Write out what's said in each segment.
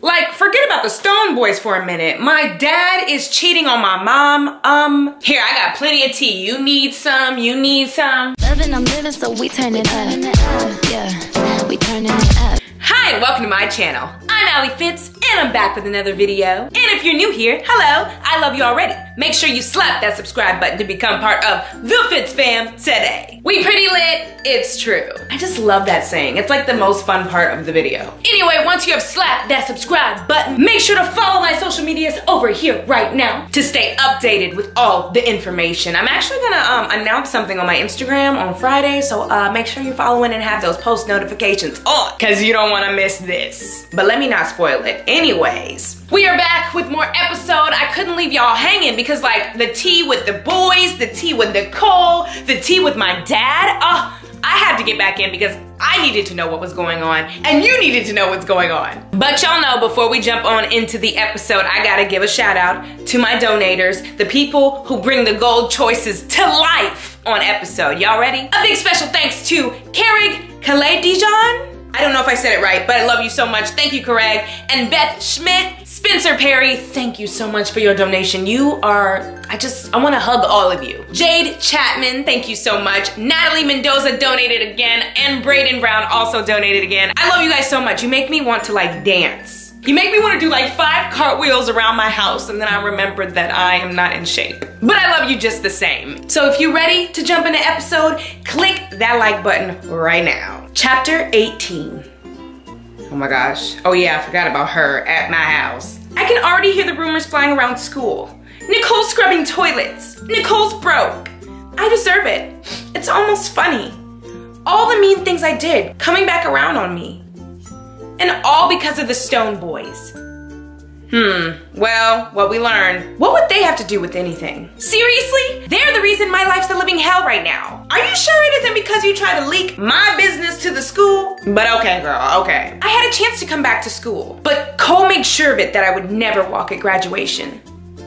Like, forget about the Stone Boys for a minute. My dad is cheating on my mom. Here, I got plenty of tea. You need some, you need some. Loving, I'm living, so we turn it up. Yeah, we turn it up. Hi, and welcome to my channel. I'm Ally Fitz, and I'm back with another video. And if you're new here, hello, I love you already. Make sure you slap that subscribe button to become part of the Fitz fam today. We pretty lit, it's true. I just love that saying. It's like the most fun part of the video. Anyway, once you have slapped that subscribe button, make sure to follow my social medias over here right now to stay updated with all the information. I'm actually gonna announce something on my Instagram on Friday, so make sure you're following and have those post notifications on, cause you don't wanna miss this. But let me not spoil it. Anyways, we are back with more episode. I couldn't leave y'all hanging because like the tea with the boys, the tea with Nicole, the tea with my dad, I had to get back in because I needed to know what was going on and you needed to know what's going on. But y'all know, before we jump on into the episode, I gotta give a shout out to my donators, the people who bring the gold choices to life on episode. Y'all ready? A big special thanks to Kerrig, Calais Dijon, I don't know if I said it right, but I love you so much. Thank you, Craig. And Beth Schmidt, Spencer Perry, thank you so much for your donation. You are, I wanna hug all of you. Jade Chapman, thank you so much. Natalie Mendoza donated again, and Braden Brown also donated again. I love you guys so much. You make me want to like dance. You make me want to do like 5 cartwheels around my house, and then I remembered that I am not in shape. But I love you just the same. So if you're ready to jump into episode, click that like button right now. Chapter 18. Oh my gosh. Oh yeah, I forgot about her at my house. I can already hear the rumors flying around school. Nicole's scrubbing toilets. Nicole's broke. I deserve it. It's almost funny. All the mean things I did coming back around on me. And all because of the Stone Boys. Well, what we learned. What would they have to do with anything? Seriously? They're the reason my life's a living hell right now. Are you sure it isn't because you tried to leak my business to the school? But okay, girl, okay. I had a chance to come back to school, but Cole made sure of it that I would never walk at graduation.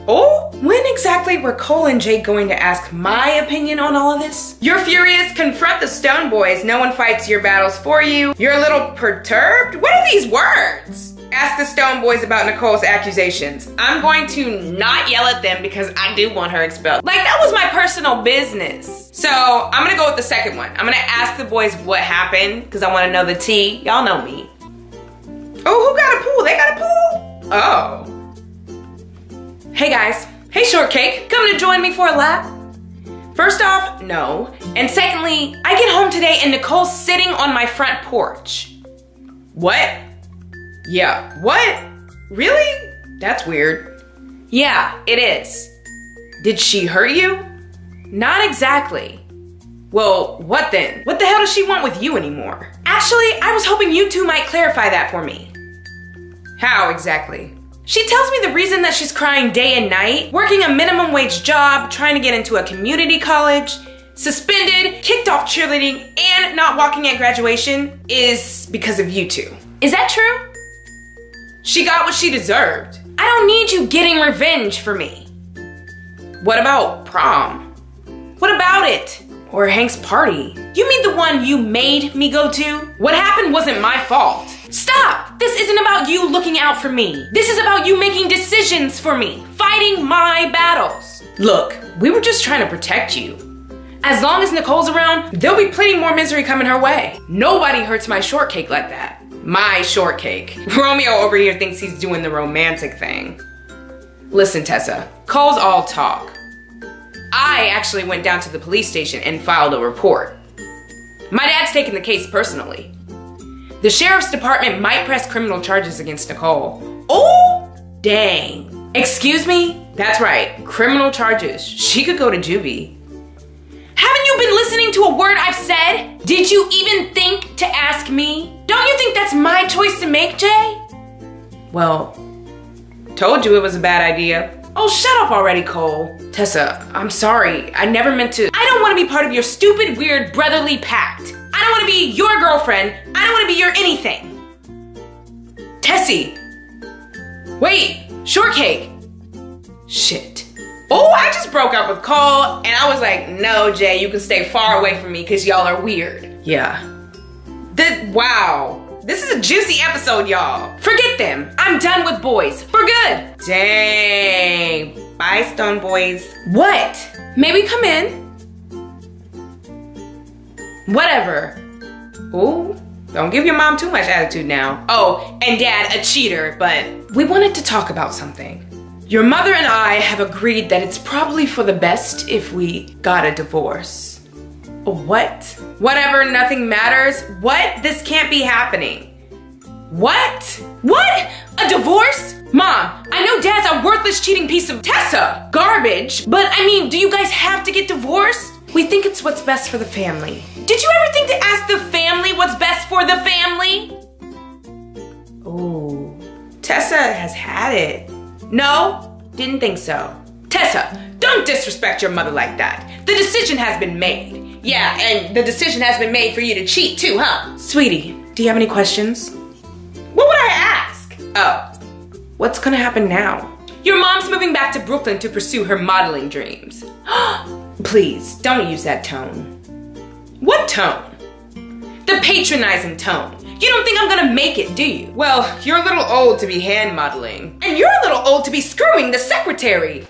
Oh, when exactly were Cole and Jake going to ask my opinion on all of this? You're furious, confront the Stone Boys. No one fights your battles for you. You're a little perturbed? What are these words? Ask the Stone Boys about Nicole's accusations. I'm going to not yell at them because I do want her expelled. Like, that was my personal business. So I'm gonna go with the second one. I'm gonna ask the boys what happened because I wanna know the tea. Y'all know me. Oh, who got a pool? They got a pool? Oh. Hey guys. Hey Shortcake. Come to join me for a lap? First off, no. And secondly, I get home today and Nicole's sitting on my front porch. What? Yeah. What? Really? That's weird. Yeah, it is. Did she hurt you? Not exactly. Well, what then? What the hell does she want with you anymore? Actually, I was hoping you two might clarify that for me. How exactly? She tells me the reason that she's crying day and night, working a minimum wage job, trying to get into a community college, suspended, kicked off cheerleading, and not walking at graduation is because of you two. Is that true? She got what she deserved. I don't need you getting revenge for me. What about prom? What about it? Or Hank's party? You mean the one you made me go to? What happened wasn't my fault. Stop! This isn't about you looking out for me. This is about you making decisions for me, fighting my battles. Look, we were just trying to protect you. As long as Nicole's around, there'll be plenty more misery coming her way. Nobody hurts my shortcake like that. My shortcake. Romeo over here thinks he's doing the romantic thing. Listen, Tessa, Cole's all talk. I actually went down to the police station and filed a report. My dad's taking the case personally. The sheriff's department might press criminal charges against Nicole. Oh, dang. Excuse me? That's right, criminal charges. She could go to juvie. Haven't you been listening to a word I've said? Did you even think to ask me? Don't you think that's my choice to make, Jay? Well, told you it was a bad idea. Oh, shut up already, Cole. Tessa, I'm sorry. I never meant to. I don't want to be part of your stupid, weird, brotherly pact. I don't want to be your girlfriend. I don't want to be your anything. Tessie. Wait, Shortcake. Shit. Oh, I just broke up with Cole and I was like, no, Jay, you can stay far away from me because y'all are weird. Yeah. Wow. This is a juicy episode, y'all. Forget them. I'm done with boys. For good. Dang. Bye, Stone Boys. What? May we come in? Whatever. Ooh. Don't give your mom too much attitude now. Oh, and Dad, a cheater, but we wanted to talk about something. Your mother and I have agreed that it's probably for the best if we got a divorce. What? Whatever, nothing matters. What? This can't be happening. What? What? A divorce? Mom, I know Dad's a worthless cheating piece of Tessa garbage, but I mean, do you guys have to get divorced? We think it's what's best for the family. Did you ever think to ask the family what's best for the family? Ooh, Tessa has had it. No, didn't think so. Tessa, don't disrespect your mother like that. The decision has been made. Yeah, and the decision has been made for you to cheat too, huh? Sweetie, do you have any questions? What would I ask? Oh, what's gonna happen now? Your mom's moving back to Brooklyn to pursue her modeling dreams. Please, don't use that tone. What tone? The patronizing tone. You don't think I'm gonna make it, do you? Well, you're a little old to be hand modeling. And you're a little old to be screwing the secretary.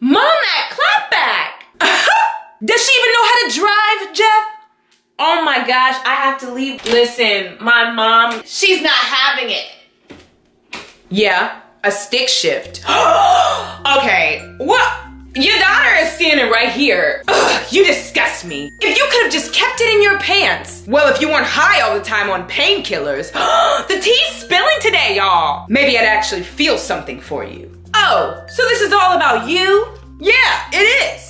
Mom, that clapback! Does she even know how to drive, Jeff? Oh my gosh, I have to leave. Listen, my mom, she's not having it. Yeah, a stick shift. Okay, what? Your daughter is standing right here. Ugh, you disgust me. If you could have just kept it in your pants. Well, if you weren't high all the time on painkillers. The tea's spilling today, y'all. Maybe I'd actually feel something for you. Oh, so this is all about you? Yeah, it is.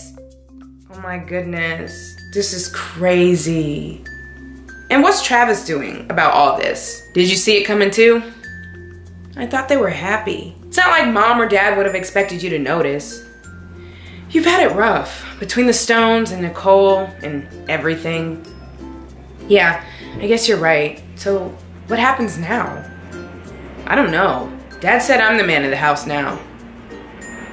Oh my goodness, this is crazy. And what's Travis doing about all this? Did you see it coming too? I thought they were happy. It's not like Mom or Dad would have expected you to notice. You've had it rough, between the Stones and Nicole and everything. Yeah, I guess you're right. So what happens now? I don't know. Dad said I'm the man of the house now.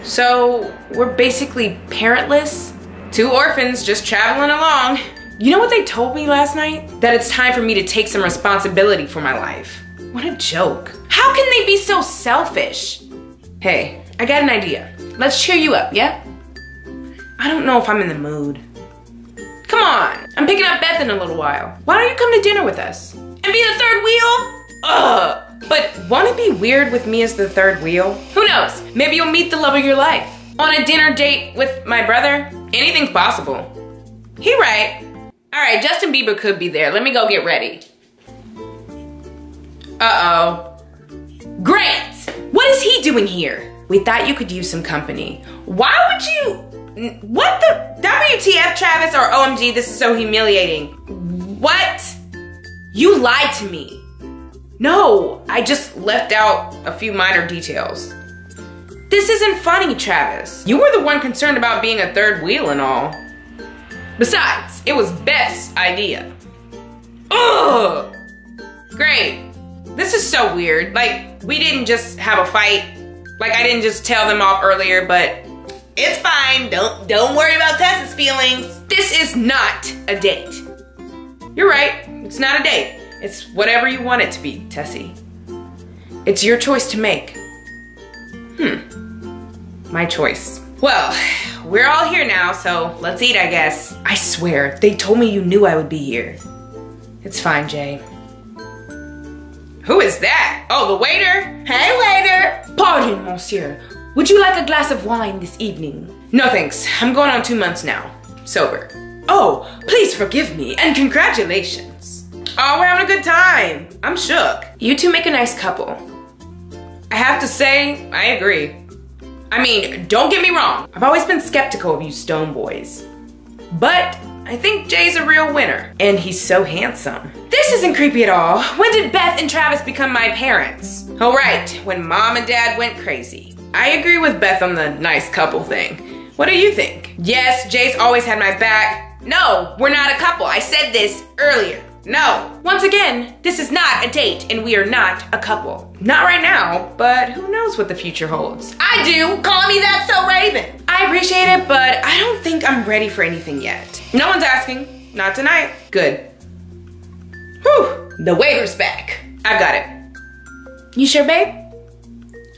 So we're basically parentless? Two orphans just traveling along. You know what they told me last night? That it's time for me to take some responsibility for my life. What a joke. How can they be so selfish? Hey, I got an idea. Let's cheer you up, yeah? I don't know if I'm in the mood. Come on, I'm picking up Beth in a little while. Why don't you come to dinner with us? And be the third wheel? Ugh. But won't it be weird with me as the third wheel? Who knows, maybe you'll meet the love of your life. On a dinner date with my brother? Anything's possible. He right. All right, Justin Bieber could be there. Let me go get ready. Uh-oh. Grant, what is he doing here? We thought you could use some company. Why would you? What the? WTF, Travis, or OMG, this is so humiliating. What? You lied to me. No, I just left out a few minor details. This isn't funny, Travis. You were the one concerned about being a third wheel and all. Besides, it was Beth's idea. Ugh! Great. This is so weird. Like, we didn't just have a fight. Like, I didn't just tell them off earlier, but it's fine, don't worry about Tessa's feelings. This is not a date. You're right, it's not a date. It's whatever you want it to be, Tessie. It's your choice to make. My choice. Well, we're all here now, so let's eat, I guess. I swear, they told me you knew I would be here. It's fine, Jay. Who is that? Oh, the waiter? Hey, waiter. Pardon, monsieur. Would you like a glass of wine this evening? No thanks, I'm going on 2 months now, sober. Oh, please forgive me and congratulations. Oh, we're having a good time, I'm shook. You two make a nice couple. I have to say, I agree. I mean, don't get me wrong. I've always been skeptical of you Stone Boys, but I think Jay's a real winner and he's so handsome. This isn't creepy at all. When did Beth and Travis become my parents? All right, when Mom and Dad went crazy. I agree with Beth on the nice couple thing. What do you think? Yes, Jay's always had my back. No, we're not a couple. I said this earlier. No. Once again, this is not a date and we are not a couple. Not right now, but who knows what the future holds. I do. Call me that so Raven. I appreciate it, but I don't think I'm ready for anything yet. No one's asking. Not tonight. Good. Whew. The waiter's back. I've got it. You sure, babe?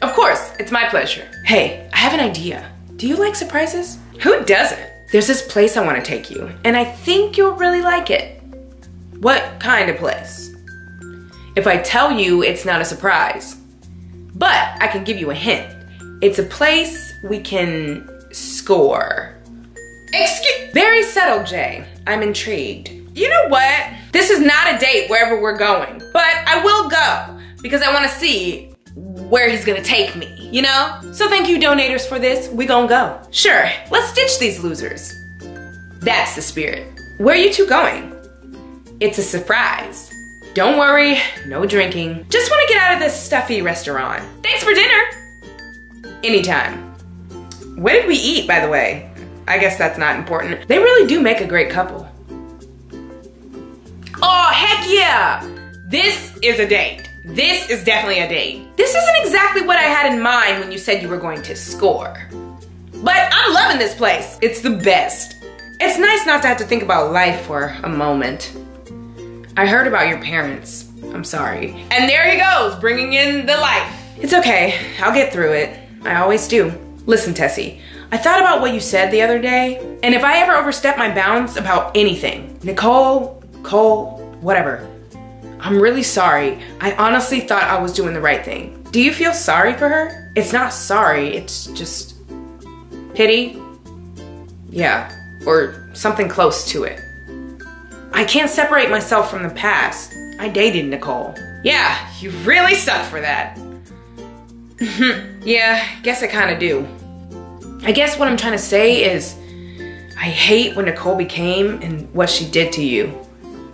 Of course, it's my pleasure. Hey, I have an idea. Do you like surprises? Who doesn't? There's this place I want to take you, and I think you'll really like it. What kind of place? If I tell you, it's not a surprise, but I can give you a hint. It's a place we can score. Excuse- Very subtle, Jay. I'm intrigued. You know what? This is not a date wherever we're going, but I will go because I want to see where he's gonna take me, you know? So thank you, donators, for this. We gonna go. Sure, let's ditch these losers. That's the spirit. Where are you two going? It's a surprise. Don't worry, no drinking. Just want to get out of this stuffy restaurant. Thanks for dinner. Anytime. What did we eat, by the way? I guess that's not important. They really do make a great couple. Oh, heck yeah! This is a date. This is definitely a date. This isn't exactly what I had in mind when you said you were going to score. But I'm loving this place. It's the best. It's nice not to have to think about life for a moment. I heard about your parents. I'm sorry. And there he goes, bringing in the life. It's okay. I'll get through it. I always do. Listen, Tessie. I thought about what you said the other day, and if I ever overstep my bounds about anything, Nicole, Cole, whatever, I'm really sorry. I honestly thought I was doing the right thing. Do you feel sorry for her? It's not sorry, it's just pity. Yeah, or something close to it. I can't separate myself from the past. I dated Nicole. Yeah, you really suck for that. Yeah, guess I kinda do. I guess what I'm trying to say is I hate when Nicole became and what she did to you,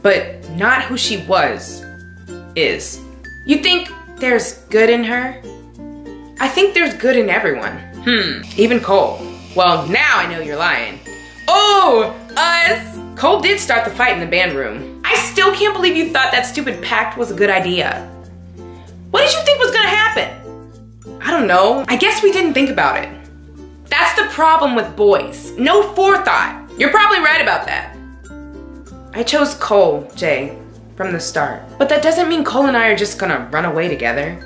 but not who she was, is. You think there's good in her? I think there's good in everyone. Even Cole. Well, now I know you're lying. Oh, us! Cole did start the fight in the band room. I still can't believe you thought that stupid pact was a good idea. What did you think was gonna happen? I don't know. I guess we didn't think about it. That's the problem with boys. No forethought. You're probably right about that. I chose Cole, Jay, from the start. But that doesn't mean Cole and I are just gonna run away together.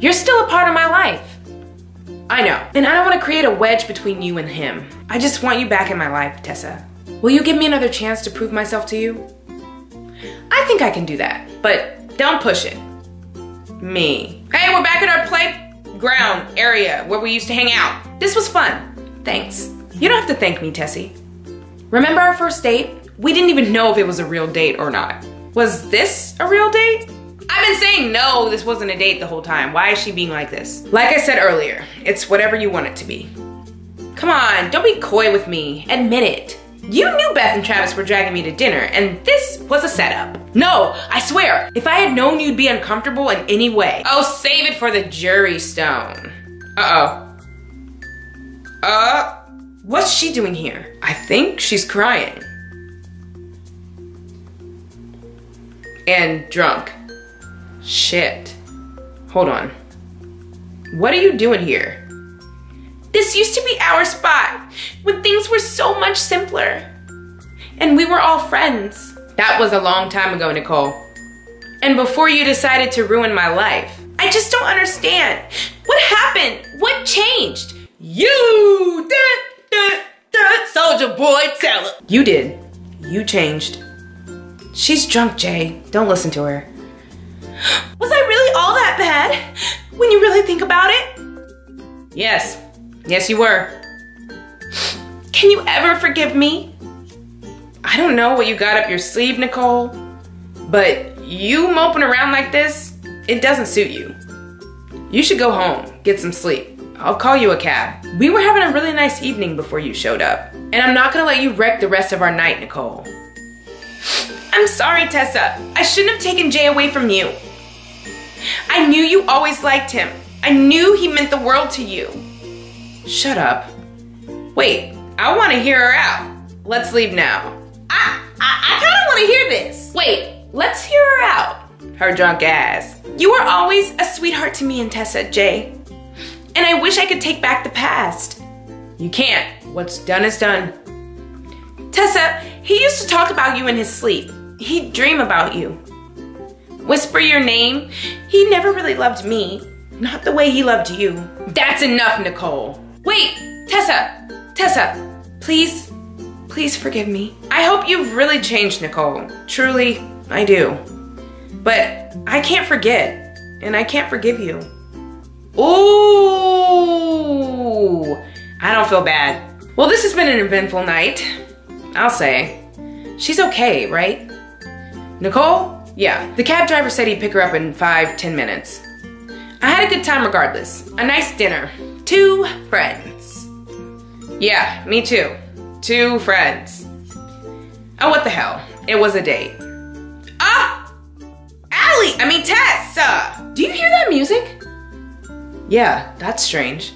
You're still a part of my life. I know. And I don't want to create a wedge between you and him. I just want you back in my life, Tessa. Will you give me another chance to prove myself to you? I think I can do that, but don't push it. Me. Hey, we're back at our playground area where we used to hang out. This was fun. Thanks. You don't have to thank me, Tessie. Remember our first date? We didn't even know if it was a real date or not. Was this a real date? I've been saying no, this wasn't a date the whole time. Why is she being like this? Like I said earlier, it's whatever you want it to be. Come on, don't be coy with me. Admit it. You knew Beth and Travis were dragging me to dinner, and this was a setup. No, I swear, if I had known you'd be uncomfortable in any way. Oh, save it for the jury, Stone. Uh-oh. What's she doing here? I think she's crying. And drunk. Shit. Hold on. What are you doing here? This used to be our spot when things were so much simpler. And we were all friends. That was a long time ago, Nicole. And before you decided to ruin my life. I just don't understand. What happened? What changed? You did, soldier boy, tell her. You did. You changed. She's drunk, Jay. Don't listen to her. Was I really all that bad? When you really think about it? Yes. Yes, you were. Can you ever forgive me? I don't know what you got up your sleeve, Nicole, but you moping around like this, it doesn't suit you. You should go home, get some sleep. I'll call you a cab. We were having a really nice evening before you showed up. And I'm not gonna let you wreck the rest of our night, Nicole. I'm sorry, Tessa. I shouldn't have taken Jay away from you. I knew you always liked him. I knew he meant the world to you. Shut up. Wait, I wanna hear her out. Let's leave now. I kinda wanna hear this. Wait, let's hear her out. Her drunk ass. You were always a sweetheart to me and Tessa, Jay. And I wish I could take back the past. You can't. What's done is done. Tessa, he used to talk about you in his sleep. He'd dream about you. whisper your name. He never really loved me, not the way he loved you. That's enough, Nicole. Wait, Tessa, please forgive me. I hope you've really changed, Nicole. Truly, I do. But I can't forget, and I can't forgive you. Ooh, I don't feel bad. Well, this has been an eventful night, I'll say. She's okay, right? Nicole? Yeah, the cab driver said he'd pick her up in 5-10 minutes. I had a good time regardless. A nice dinner. 2 friends. Yeah, me too. 2 friends. Oh, what the hell? It was a date. Ah! Tessa! Do you hear that music? Yeah, that's strange.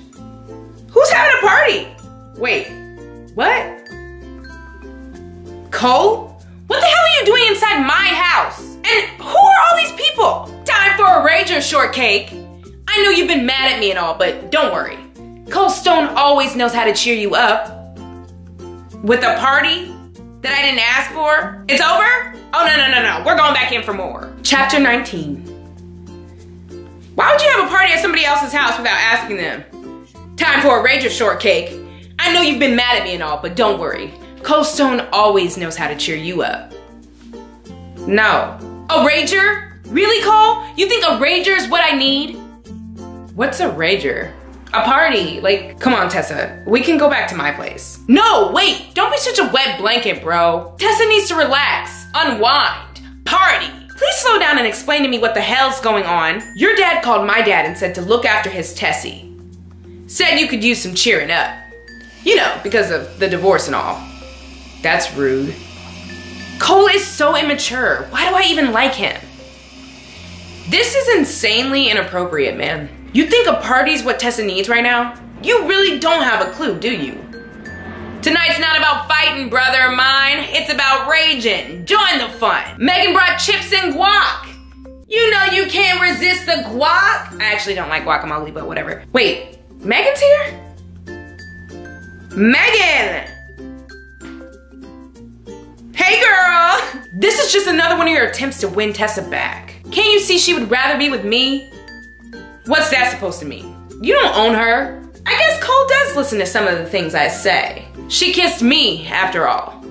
Who's having a party? Wait, what? Cole? What the hell are you doing inside my house? And who are all these people? Time for a rager, Shortcake. I know you've been mad at me and all, but don't worry. Cole Stone always knows how to cheer you up. With a party that I didn't ask for? It's over? Oh, no. We're going back in for more. Chapter 19. Why would you have a party at somebody else's house without asking them? Time for a rager, Shortcake. I know you've been mad at me and all, but don't worry. Cole Stone always knows how to cheer you up. No. A rager? Really, Cole? You think a rager is what I need? What's a rager? A party. Like, come on, Tessa. We can go back to my place. No, wait. Don't be such a wet blanket, bro. Tessa needs to relax, unwind, party. Please slow down and explain to me what the hell's going on. Your dad called my dad and said to look after his Tessie. Said you could use some cheering up. You know, because of the divorce and all. That's rude. Cole is so immature. Why do I even like him? This is insanely inappropriate, man. You think a party's what Tessa needs right now? You really don't have a clue, do you? Tonight's not about fighting, brother of mine. It's about raging. Join the fun. Megan brought chips and guac. You know you can't resist the guac. I actually don't like guacamole, but whatever. Wait, Megan's here? Megan! Hey girl! This is just another one of your attempts to win Tessa back. Can't you see she would rather be with me? What's that supposed to mean? You don't own her. I guess Cole does listen to some of the things I say. She kissed me, after all.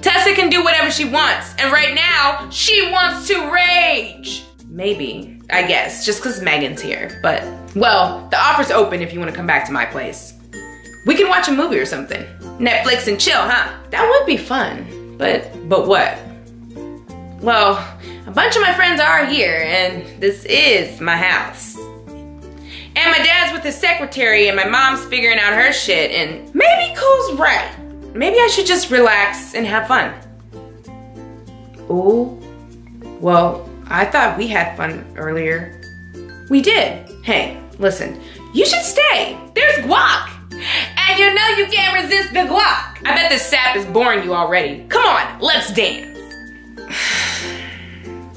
Tessa can do whatever she wants, and right now, she wants to rage! Maybe, I guess, just because Megan's here, but... Well, the offer's open if you want to come back to my place. We can watch a movie or something. Netflix and chill, huh? That would be fun. But what? Well, a bunch of my friends are here, and this is my house. And my dad's with his secretary, and my mom's figuring out her shit, and maybe Cole's right. Maybe I should just relax and have fun. Ooh. Well, I thought we had fun earlier. We did. Hey, listen. You should stay. There's guac. And you know you can't resist the guac. I bet this sap is boring you already. Come on, let's dance.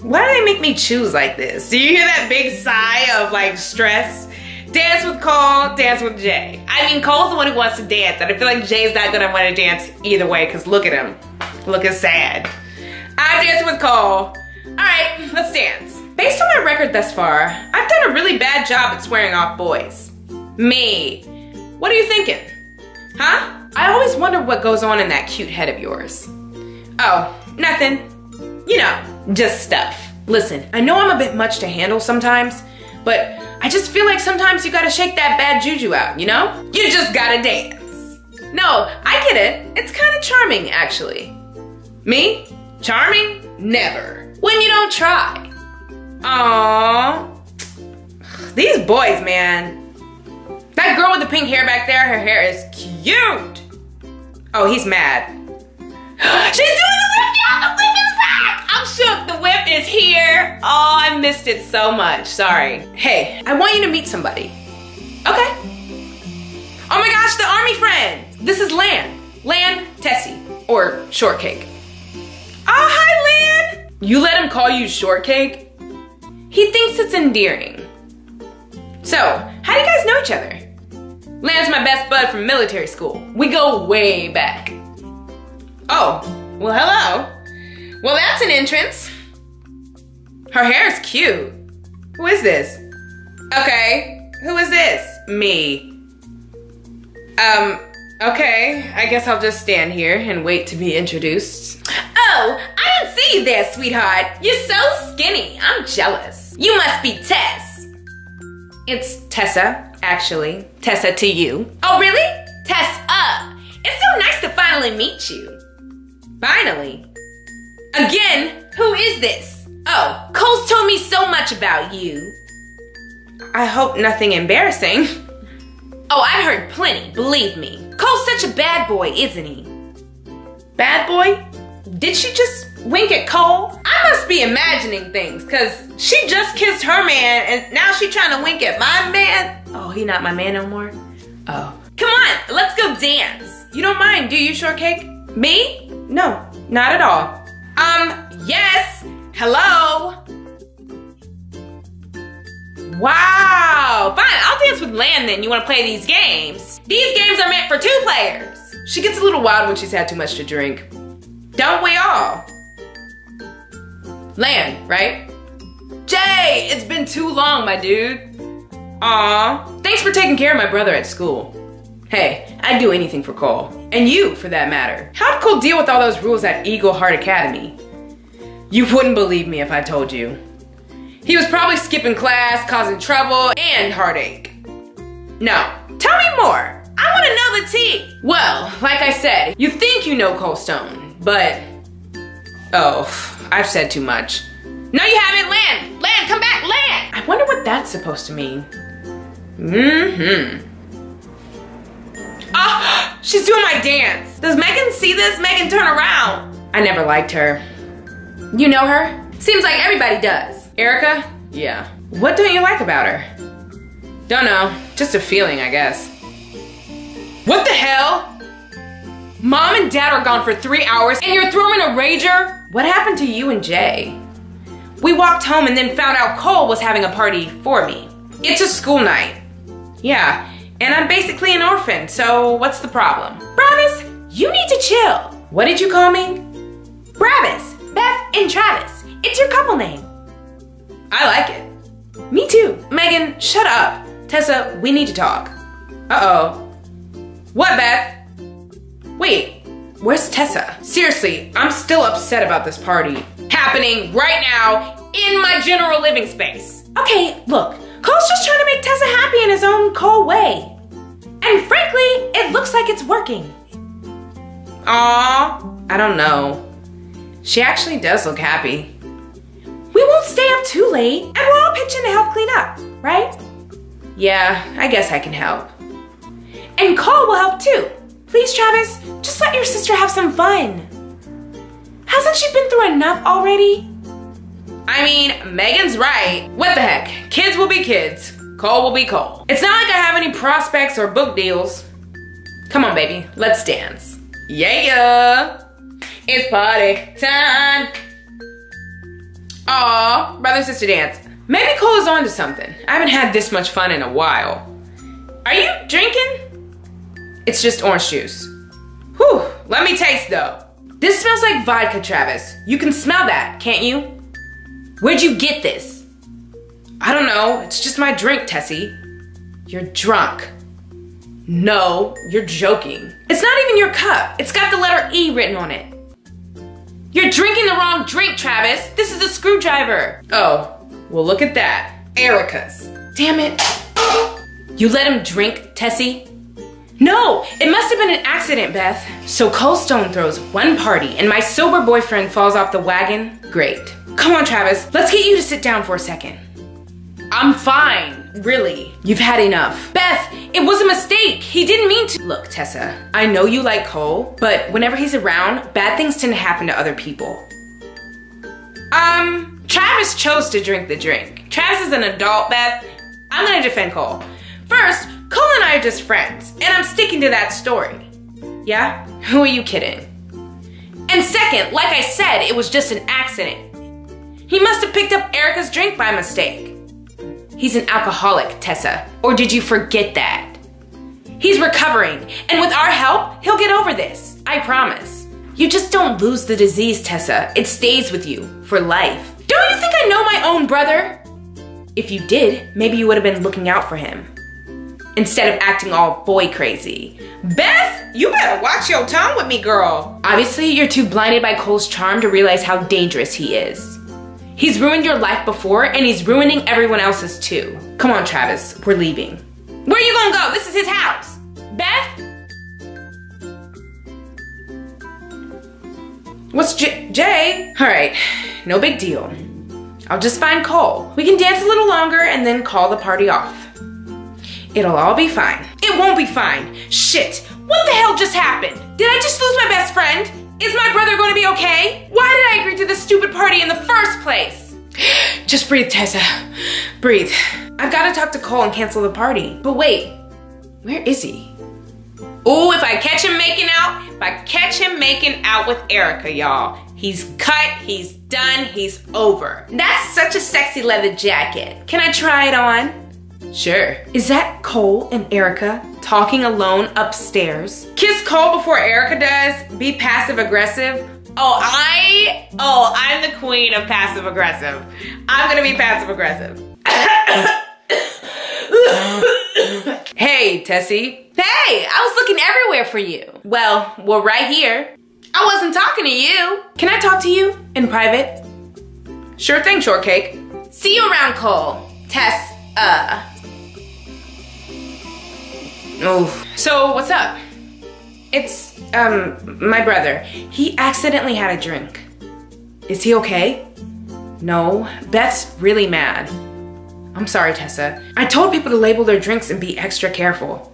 Why do they make me choose like this? Do you hear that big sigh of like stress? Dance with Cole, dance with Jay. I mean, Cole's the one who wants to dance, and I feel like Jay's not gonna wanna dance either way, cause look at him, looking sad. I'm dancing with Cole. All right, let's dance. Based on my record thus far, I've done a really bad job at swearing off boys. Me. What are you thinking? Huh? I always wonder what goes on in that cute head of yours. Oh, nothing. You know, just stuff. Listen, I know I'm a bit much to handle sometimes, but I just feel like sometimes you gotta shake that bad juju out, you know? You just gotta dance. No, I get it. It's kind of charming, actually. Me? Charming? Never. When you don't try. Aww. These boys, man. That girl with the pink hair back there, her hair is cute. Oh, he's mad. She's doing the whip now! The whip is back! I'm shook, the whip is here. Oh, I missed it so much, sorry. Hey, I want you to meet somebody. Okay. Oh my gosh, the army friend. This is Lan. Lan Tessie, or Shortcake. Oh, hi, Lan. You let him call you Shortcake? He thinks it's endearing. So, how do you guys know each other? Lance's my best bud from military school. We go way back. Oh, well hello. Well, that's an entrance. Her hair is cute. Who is this? Okay, who is this? Me. Okay, I guess I'll just stand here and wait to be introduced. Oh, I didn't see you there, sweetheart. You're so skinny, I'm jealous. You must be Tess. It's Tessa, actually. Tessa to you. Oh, really? Tessa. It's so nice to finally meet you. Finally. Again, who is this? Oh, Cole's told me so much about you. I hope nothing embarrassing. Oh, I heard plenty, believe me. Cole's such a bad boy, isn't he? Bad boy? Did she just wink at Cole? I must be imagining things, because she just kissed her man, and now she's trying to wink at my man? Oh, he not my man no more? Oh. Come on, let's go dance. You don't mind, do you, Shortcake? Me? No, not at all. Yes. Hello. Wow, fine, I'll dance with Lan then. You wanna play these games? These games are meant for 2 players. She gets a little wild when she's had too much to drink. Don't we all? Lan, right? Jay, it's been too long, my dude. Aw, thanks for taking care of my brother at school. Hey, I'd do anything for Cole. And you, for that matter. How'd Cole deal with all those rules at Eagle Heart Academy? You wouldn't believe me if I told you. He was probably skipping class, causing trouble, and heartache. No, tell me more. I wanna know the tea. Well, like I said, you think you know Cole Stone, but... Oh, I've said too much. No, you haven't, Lan! Lan, come back, Lan! I wonder what that's supposed to mean. Oh, she's doing my dance. Does Megan see this? Megan, turn around. I never liked her. You know her? Seems like everybody does. Erica? Yeah. What don't you like about her? Don't know. Just a feeling, I guess. What the hell? Mom and Dad are gone for 3 hours and you're throwing a rager? What happened to you and Jay? We walked home and then found out Cole was having a party for me. It's a school night. Yeah, and I'm basically an orphan, so what's the problem? Travis, you need to chill. What did you call me? Travis, Beth and Travis. It's your couple name. I like it. Me too. Megan, shut up. Tessa, we need to talk. Uh-oh. What, Beth? Wait, where's Tessa? Seriously, I'm still upset about this party. Happening right now in my general living space. Okay, look, Cole's just trying to make Tessa happy in his own Cole way. And frankly, it looks like it's working. Aw, I don't know. She actually does look happy. We won't stay up too late, and we'll all pitch in to help clean up, right? Yeah, I guess I can help. And Cole will help too. Please, Travis, just let your sister have some fun. Hasn't she been through enough already? I mean, Megan's right. What the heck? Kids will be kids. Cole will be Cole. It's not like I have any prospects or book deals. Come on, baby, let's dance. Yeah! It's party time. Aw, brother-sister dance. Maybe Cole is onto something. I haven't had this much fun in a while. Are you drinking? It's just orange juice. Whew, let me taste though. This smells like vodka, Travis. You can smell that, can't you? Where'd you get this? I don't know, it's just my drink, Tessie. You're drunk. No, you're joking. It's not even your cup. It's got the letter E written on it. You're drinking the wrong drink, Travis. This is a screwdriver. Oh, well look at that. Erica's. Damn it. You let him drink, Tessie? No, it must have been an accident, Beth. So Cole Stone throws one party and my sober boyfriend falls off the wagon? Great. Come on, Travis, let's get you to sit down for a second. I'm fine, really. You've had enough. Beth, it was a mistake. He didn't mean to. Look, Tessa, I know you like Cole, but whenever he's around, bad things tend to happen to other people. Travis chose to drink the drink. Travis is an adult, Beth. I'm gonna defend Cole. First, Cole and I are just friends, and I'm sticking to that story. Yeah? Who are you kidding? And second, like I said, it was just an accident. He must have picked up Erica's drink by mistake. He's an alcoholic, Tessa. Or did you forget that? He's recovering, and with our help, he'll get over this. I promise. You just don't lose the disease, Tessa. It stays with you for life. Don't you think I know my own brother? If you did, maybe you would have been looking out for him instead of acting all boy crazy. Beth, you better watch your tongue with me, girl. Obviously, you're too blinded by Cole's charm to realize how dangerous he is. He's ruined your life before, and he's ruining everyone else's too. Come on, Travis, we're leaving. Where you gonna go? This is his house. Beth? What's Jay? All right, no big deal. I'll just find Cole. We can dance a little longer and then call the party off. It'll all be fine. It won't be fine. Shit, what the hell just happened? Did I just lose my best friend? Is my brother gonna be okay? Why did I agree to this stupid party in the first place? Just breathe, Tessa, breathe. I've gotta talk to Cole and cancel the party. But wait, where is he? Ooh, if I catch him making out, with Erica, y'all. He's cut, he's done, he's over. That's such a sexy leather jacket. Can I try it on? Sure. Is that Cole and Erica talking alone upstairs? Kiss Cole before Erica does? Be passive aggressive? Oh, I'm the queen of passive aggressive. I'm gonna be passive aggressive. Hey, Tessie. Hey, I was looking everywhere for you. Well, we're right here. I wasn't talking to you. Can I talk to you in private? Sure thing, Shortcake. See you around, Cole. Tess. Oh. So, what's up? It's, my brother. He accidentally had a drink. Is he okay? No, Beth's really mad. I'm sorry, Tessa. I told people to label their drinks and be extra careful.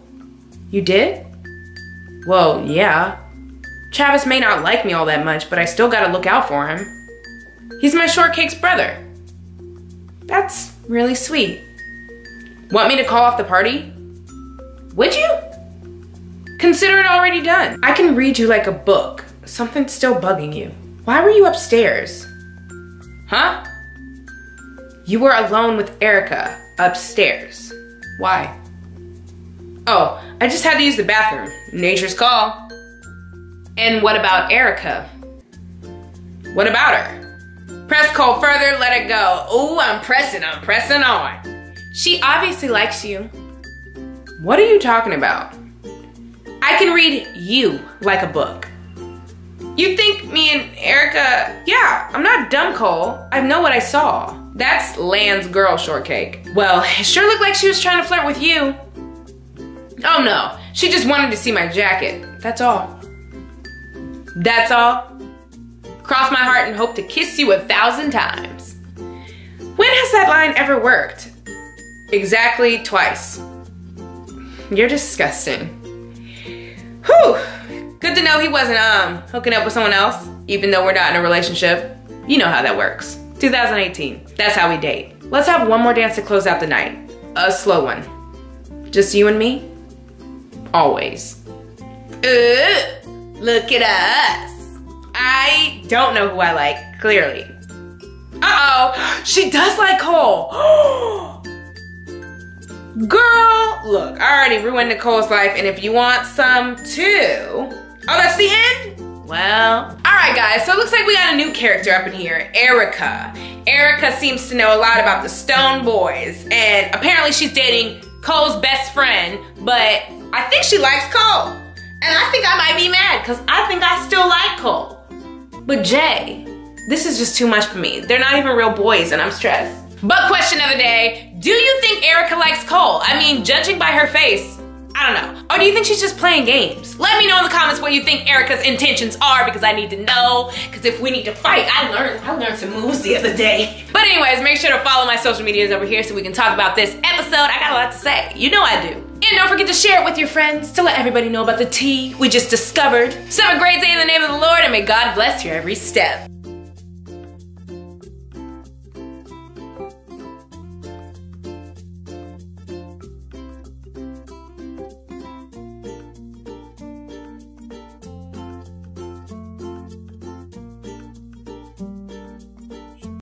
You did? Well, yeah. Travis may not like me all that much, but I still gotta look out for him. He's my Shortcake's brother. That's really sweet. Want me to call off the party? Would you? Consider it already done. I can read you like a book. Something's still bugging you. Why were you upstairs? Huh? You were alone with Erica upstairs. Why? Oh, I just had to use the bathroom. Nature's call. And what about Erica? What about her? Press call further, let it go. Ooh, I'm pressing on. She obviously likes you. What are you talking about? I can read you like a book. You think me and Erica, yeah, I'm not dumb, Cole. I know what I saw. That's Land's girl, Shortcake. Well, it sure looked like she was trying to flirt with you. Oh no, she just wanted to see my jacket. That's all. That's all? Cross my heart and hope to kiss you 1,000 times. When has that line ever worked? Exactly twice. You're disgusting. Whew, good to know he wasn't hooking up with someone else, even though we're not in a relationship. You know how that works. 2018, that's how we date. Let's have one more dance to close out the night. A slow one. Just you and me? Always. Look at us. I don't know who I like, clearly. Uh-oh, she does like Cole. Girl, look, I already ruined Nicole's life, and if you want some too. Oh, that's the end? Well, all right, guys, so it looks like we got a new character up in here, Erica. Erica seems to know a lot about the Stone Boys, and apparently she's dating Cole's best friend, but I think she likes Cole, and I think I might be mad, because I think I still like Cole. But Jay, this is just too much for me. They're not even real boys, and I'm stressed. But question of the day, do you think Erica likes Cole? I mean, judging by her face, I don't know. Or do you think she's just playing games? Let me know in the comments what you think Erica's intentions are, because I need to know, because if we need to fight, I learned some moves the other day. But anyways, make sure to follow my social medias over here so we can talk about this episode. I got a lot to say, you know I do. And don't forget to share it with your friends to let everybody know about the tea we just discovered. So have a great day in the name of the Lord, and may God bless your every step.